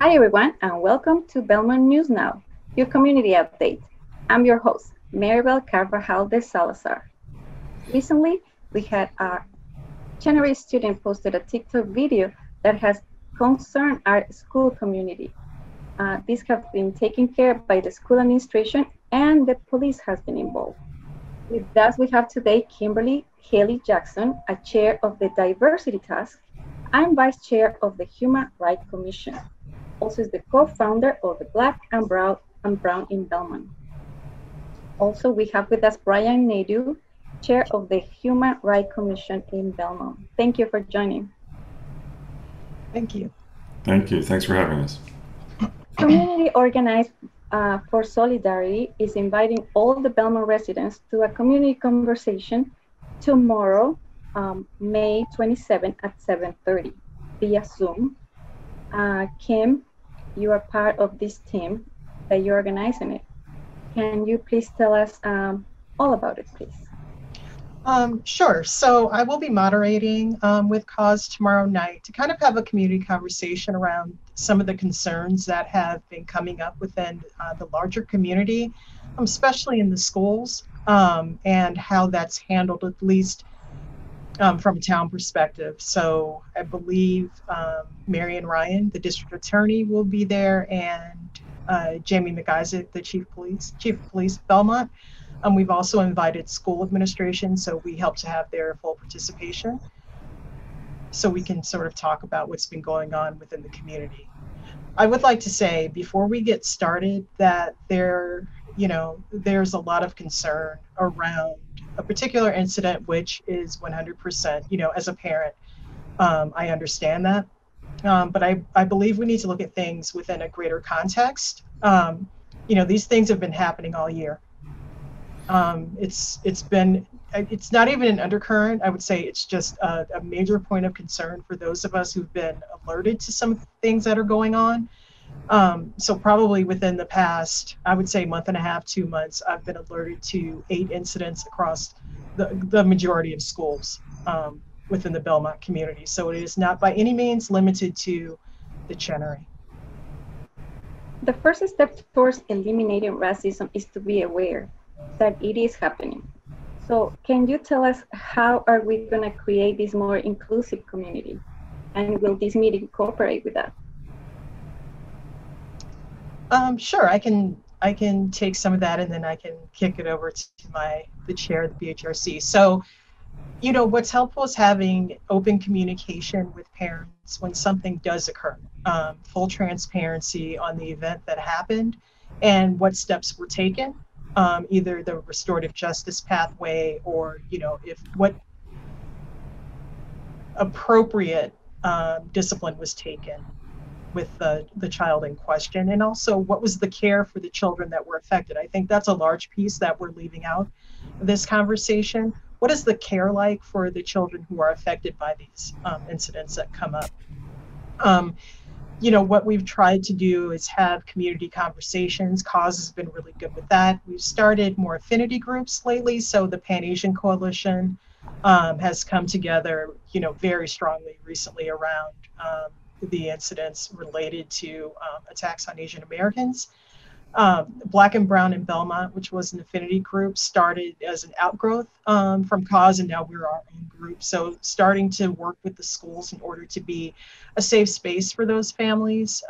Hi everyone, and welcome to Belmont News Now, your community update. I'm your host, Maribel Carvajal de Salazar. Recently, we had a Chennery student posted a TikTok video that has concerned our school community. These have been taken care of by the school administration, and the police has been involved. With us, we have today Kimberly Haley Jackson, a chair of the Diversity Task Force and vice chair of the Human Rights Commission. Also is the co-founder of the Black and Brown in Belmont. Also, we have with us Brian Nadeau, chair of the Human Rights Commission in Belmont. Thank you for joining. Thank you. Thank you. Thanks for having us. Community Organized for Solidarity is inviting all the Belmont residents to a community conversation tomorrow, May 27 at 7:30 via Zoom. Kim, you are part of this team that you're organizing it. Can you please tell us all about it, please? Sure. So I will be moderating with CAUSE tomorrow night to kind of have a community conversation around some of the concerns that have been coming up within the larger community, especially in the schools, and how that's handled, at least from a town perspective. So I believe Marion Ryan, the district attorney, will be there, and Jamie McIsaac, the chief of police of Belmont. We've also invited school administration, so we help to have their full participation, so we can sort of talk about what's been going on within the community. I would like to say before we get started that there's a lot of concern around a particular incident, which is 100%, as a parent, I understand that. But I believe we need to look at things within a greater context. These things have been happening all year. It's not even an undercurrent. I would say it's just a major point of concern for those of us who've been alerted to some things that are going on. So probably within the past, I would say month and a half, 2 months, I've been alerted to 8 incidents across the majority of schools within the Belmont community. So it is not by any means limited to the Chennery. The first step towards eliminating racism is to be aware that it is happening. So can you tell us how are we going to create this more inclusive community? And will this meeting cooperate with that? Sure, I can take some of that, and then I can kick it over to the chair of the BHRC. So, what's helpful is having open communication with parents when something does occur, full transparency on the event that happened and what steps were taken, either the restorative justice pathway or, if what appropriate discipline was taken with the child in question, and also what was the care for the children that were affected. I think that's a large piece that we're leaving out of this conversation. What is the care like for the children who are affected by these incidents that come up? What we've tried to do is have community conversations. CAUSE has been really good with that. We've started more affinity groups lately, so the Pan-Asian coalition has come together, very strongly recently around the incidents related to attacks on Asian Americans. Black and Brown in Belmont, which was an affinity group, started as an outgrowth from CAUSE, and now we're our own group. So starting to work with the schools in order to be a safe space for those families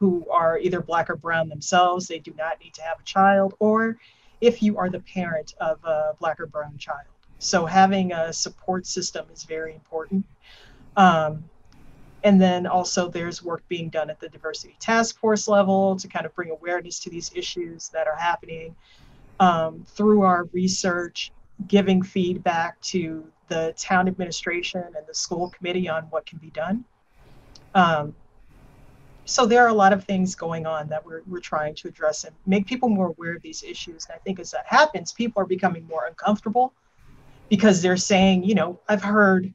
who are either Black or Brown themselves. They do not need to have a child, or if you are the parent of a Black or Brown child. So having a support system is very important. And then also there's work being done at the Diversity Task Force level to kind of bring awareness to these issues that are happening through our research, giving feedback to the town administration and the school committee on what can be done. So there are a lot of things going on that we're trying to address and make people more aware of these issues. And I think as that happens, people are becoming more uncomfortable because they're saying, I've heard,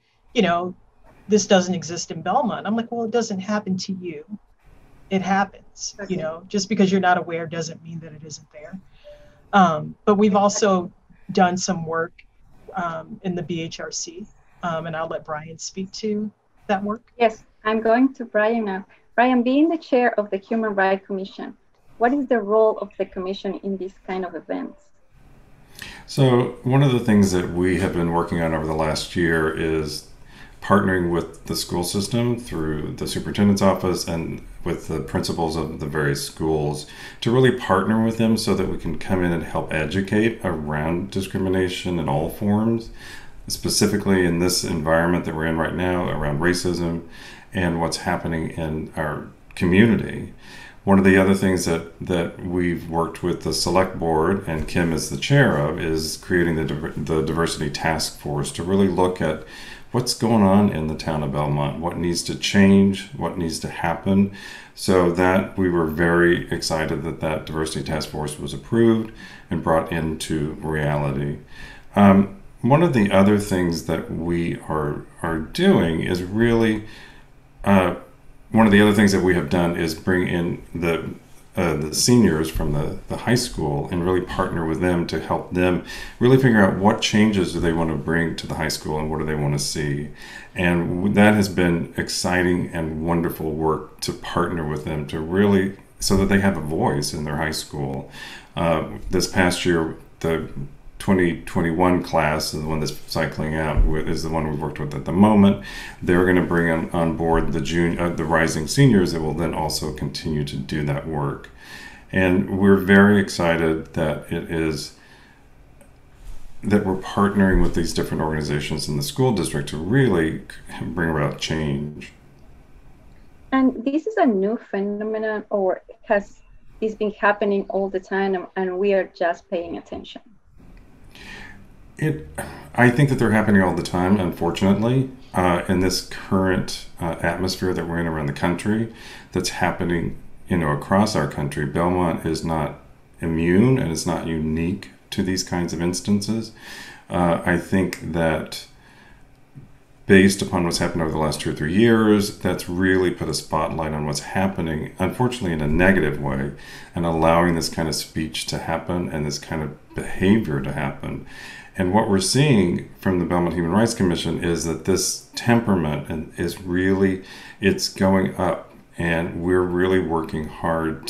this doesn't exist in Belmont. I'm like, well, it doesn't happen to you. It happens, okay. Just because you're not aware doesn't mean that it isn't there. But we've also done some work in the BHRC, and I'll let Brian speak to that work. Yes, I'm going to Brian now. Brian, being the chair of the Human Rights Commission, what is the role of the commission in these kind of events? So one of the things that we have been working on over the last year is partnering with the school system through the superintendent's office and with the principals of the various schools to really partner with them so that we can come in and help educate around discrimination in all forms, specifically in this environment that we're in right now around racism and what's happening in our community. One of the other things that we've worked with the select board, and Kim is the chair of, is creating the Diversity Task Force to really look at what's going on in the town of Belmont, what needs to change, what needs to happen. So that we were very excited that that Diversity Task Force was approved and brought into reality. One of the other things that we are doing is really, one of the other things that we have done is bring in the seniors from the high school and really partner with them to help them really figure out what changes do they want to bring to the high school and what do they want to see. And that has been exciting and wonderful work to partner with them to really, so that they have a voice in their high school. This past year, the 2021 class, and the one that's cycling out, is the one we've worked with at the moment. They're going to bring on board the rising seniors that will then also continue to do that work. And we're very excited that we're partnering with these different organizations in the school district to really bring about change. And this is a new phenomenon, or has this been happening all the time and we are just paying attention? I think that they're happening all the time, unfortunately, in this current atmosphere that we're in around the country, that's happening, across our country. Belmont is not immune and it's not unique to these kinds of instances. I think that based upon what's happened over the last 2 or 3 years, that's really put a spotlight on what's happening, unfortunately in a negative way, and allowing this kind of speech to happen and this kind of behavior to happen. And what we're seeing from the Belmont Human Rights Commission is that this temperament is really, it's going up, and we're really working hard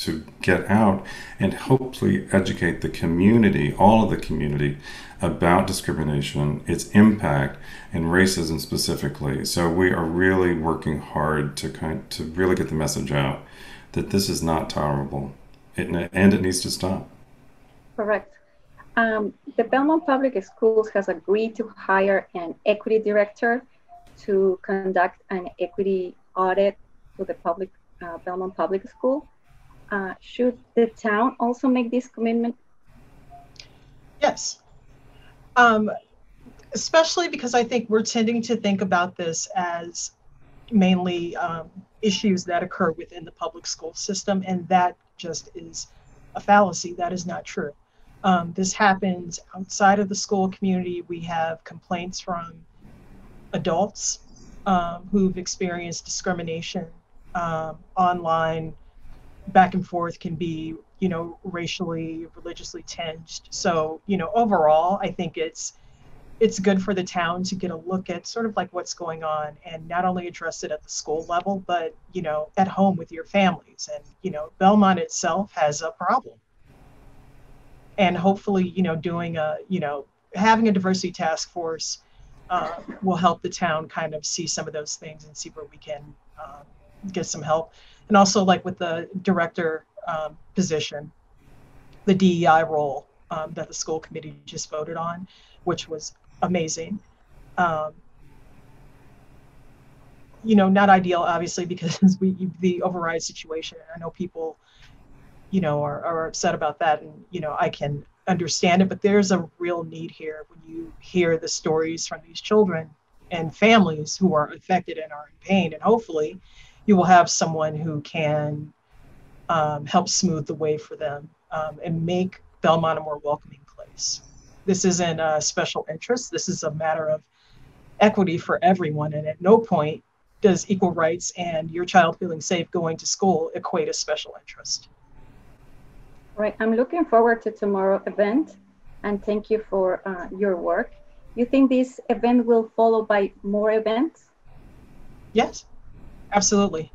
to get out and hopefully educate the community, all of the community, about discrimination, its impact, and racism specifically. So we are really working hard to really get the message out that this is not tolerable, and it needs to stop. Correct. The Belmont Public Schools has agreed to hire an equity director to conduct an equity audit to the public, Belmont Public School. Should the town also make this commitment? Yes, especially because I think we're tending to think about this as mainly issues that occur within the public school system, and that just is a fallacy. That is not true. This happens outside of the school community. We have complaints from adults who've experienced discrimination online. Back and forth can be, racially, religiously tinged. So, overall, I think it's good for the town to get a look at sort of like what's going on, and not only address it at the school level, but, at home with your families. And, Belmont itself has a problem. And hopefully, having a diversity task force will help the town kind of see some of those things and see where we can get some help. And also, like with the director position, the DEI role that the school committee just voted on, which was amazing. Not ideal, obviously, because the override situation. I know people, are upset about that, and I can understand it. But there's a real need here when you hear the stories from these children and families who are affected and are in pain, and hopefully you will have someone who can help smooth the way for them and make Belmont a more welcoming place. This isn't a special interest. This is a matter of equity for everyone. And at no point does equal rights and your child feeling safe going to school equate a special interest. Right. I'm looking forward to tomorrow's event. And thank you for your work. You think this event will follow by more events? Yes. Absolutely.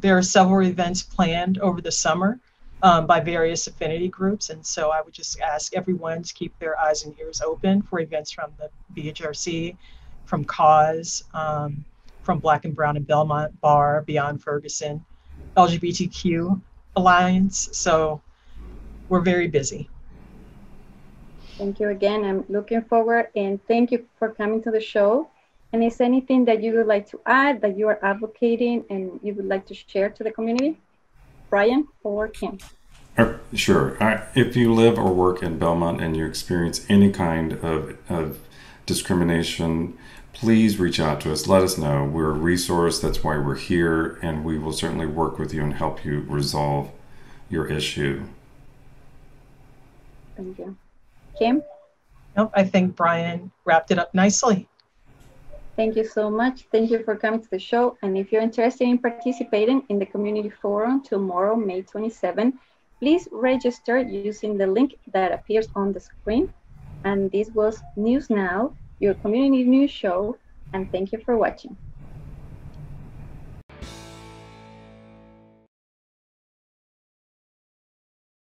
There are several events planned over the summer by various affinity groups, and so I would just ask everyone to keep their eyes and ears open for events from the BHRC, from CAUSE, from Black and Brown in Belmont, BAR, Beyond Ferguson, LGBTQ Alliance. So we're very busy. Thank you again. I'm looking forward, and thank you for coming to the show. And is there anything that you would like to add that you are advocating and you would like to share to the community? Brian or Kim? Sure. If you live or work in Belmont and you experience any kind of discrimination, please reach out to us. Let us know. We're a resource. That's why we're here. And we will certainly work with you and help you resolve your issue. Thank you. Kim? No, I think Brian wrapped it up nicely. Thank you so much. Thank you for coming to the show. And if you're interested in participating in the community forum tomorrow, May 27, please register using the link that appears on the screen. And this was News Now, your community news show. And thank you for watching.